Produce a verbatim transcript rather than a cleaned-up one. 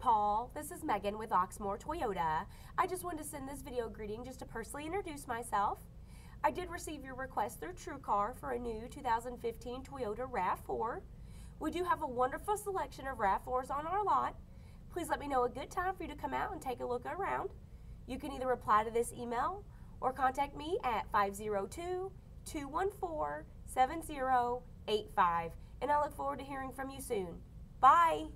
Paul, this is Megan with Oxmoor Toyota. I just wanted to send this video greeting just to personally introduce myself. I did receive your request through TrueCar for a new two thousand fifteen Toyota RAV four. We do have a wonderful selection of RAV fours on our lot. Please let me know a good time for you to come out and take a look around. You can either reply to this email or contact me at five zero two, two one four, seven zero eight five. And I look forward to hearing from you soon. Bye!